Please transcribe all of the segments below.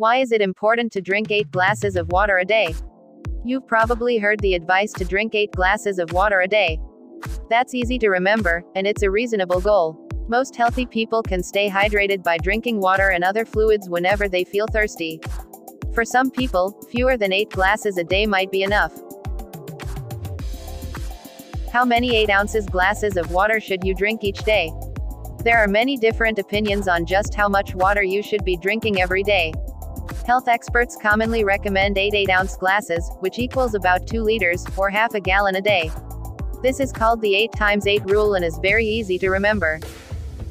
Why is it important to drink 8 glasses of water a day? You've probably heard the advice to drink 8 glasses of water a day. That's easy to remember, and it's a reasonable goal. Most healthy people can stay hydrated by drinking water and other fluids whenever they feel thirsty. For some people, fewer than 8 glasses a day might be enough. How many 8 ounces glasses of water should you drink each day? There are many different opinions on just how much water you should be drinking every day. Health experts commonly recommend 8 8-ounce glasses, which equals about 2 liters, or half a gallon a day. This is called the 8x8 rule and is very easy to remember.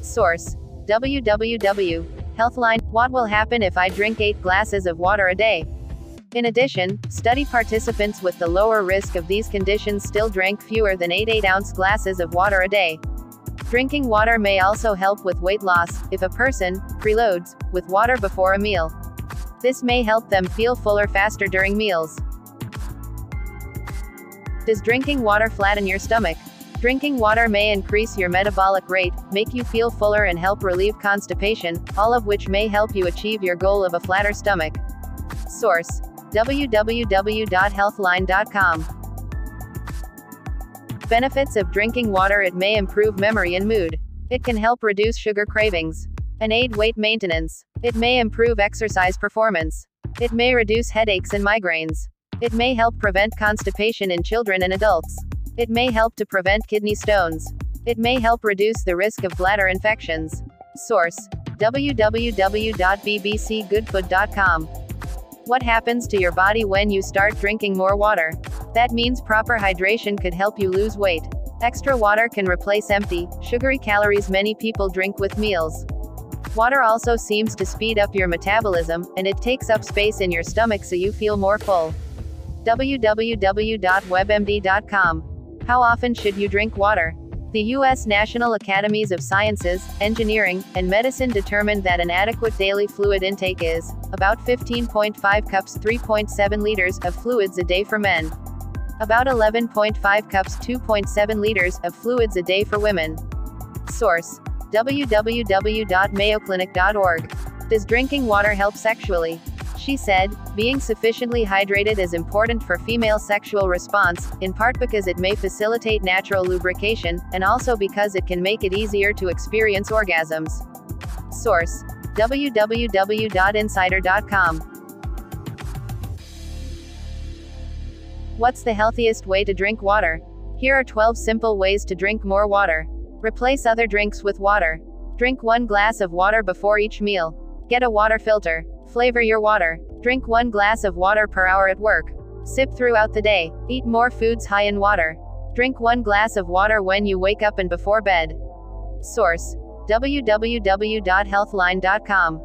Source: www.healthline. What will happen if I drink 8 glasses of water a day? In addition, study participants with the lower risk of these conditions still drank fewer than 8 8-ounce glasses of water a day. Drinking water may also help with weight loss, if a person preloads with water before a meal. This may help them feel fuller faster during meals. Does drinking water flatten your stomach? Drinking water may increase your metabolic rate, make you feel fuller and help relieve constipation, all of which may help you achieve your goal of a flatter stomach. Source: www.healthline.com. Benefits of drinking water: it may improve memory and mood. It can help reduce sugar cravings and aid weight maintenance. It may improve exercise performance. It may reduce headaches and migraines. It may help prevent constipation in children and adults. It may help to prevent kidney stones. It may help reduce the risk of bladder infections. Source: www.bbcgoodfood.com. What happens to your body when you start drinking more water? That means proper hydration could help you lose weight. Extra water can replace empty, sugary calories many people drink with meals. Water also seems to speed up your metabolism, and it takes up space in your stomach so you feel more full. www.webmd.com. How often should you drink water? The U.S. National Academies of Sciences, Engineering, and Medicine determined that an adequate daily fluid intake is about 15.5 cups 3.7 liters of fluids a day for men. About 11.5 cups 2.7 liters of fluids a day for women. Source: www.mayoclinic.org. Does drinking water help sexually? She said, being sufficiently hydrated is important for female sexual response, in part because it may facilitate natural lubrication, and also because it can make it easier to experience orgasms. Source: www.insider.com. What's the healthiest way to drink water? Here are 12 simple ways to drink more water. Replace other drinks with water. Drink 1 glass of water before each meal. Get a water filter. Flavor your water. Drink 1 glass of water per hour at work. Sip throughout the day. Eat more foods high in water. Drink 1 glass of water when you wake up and before bed. Source: www.healthline.com.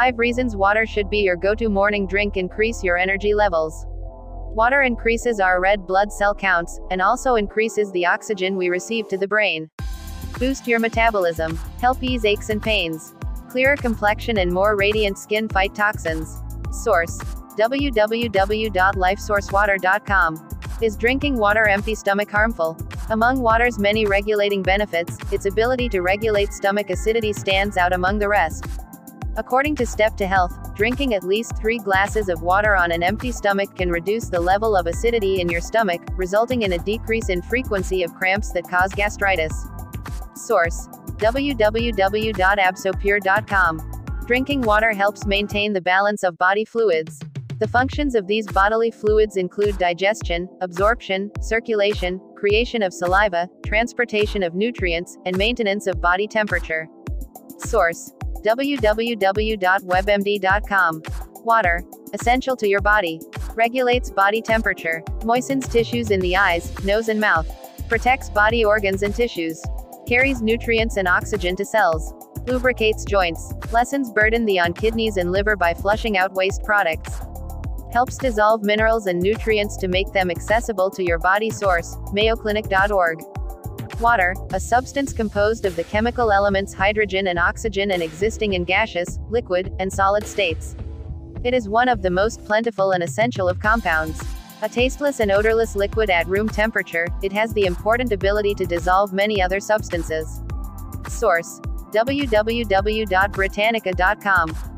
5 reasons water should be your go-to morning drink. Increase your energy levels. Water increases our red blood cell counts, and also increases the oxygen we receive to the brain. Boost your metabolism. Help ease aches and pains. Clearer complexion and more radiant skin. Fight toxins. Source: www.lifesourcewater.com. Is drinking water empty stomach harmful? Among water's many regulating benefits, its ability to regulate stomach acidity stands out among the rest. According to Step to Health, drinking at least 3 glasses of water on an empty stomach can reduce the level of acidity in your stomach, resulting in a decrease in frequency of cramps that cause gastritis. Source: www.absopure.com. Drinking water helps maintain the balance of body fluids. The functions of these bodily fluids include digestion, absorption, circulation, creation of saliva, transportation of nutrients, and maintenance of body temperature. Source: www.webmd.com. Water, essential to your body. Regulates body temperature. Moistens tissues in the eyes, nose and mouth. Protects body organs and tissues. Carries nutrients and oxygen to cells. Lubricates joints. Lessens burden on kidneys and liver by flushing out waste products. Helps dissolve minerals and nutrients to make them accessible to your body. Source: mayoclinic.org. Water, a substance composed of the chemical elements hydrogen and oxygen and existing in gaseous, liquid, and solid states. It is one of the most plentiful and essential of compounds. A tasteless and odorless liquid at room temperature, it has the important ability to dissolve many other substances. Source: www.britannica.com.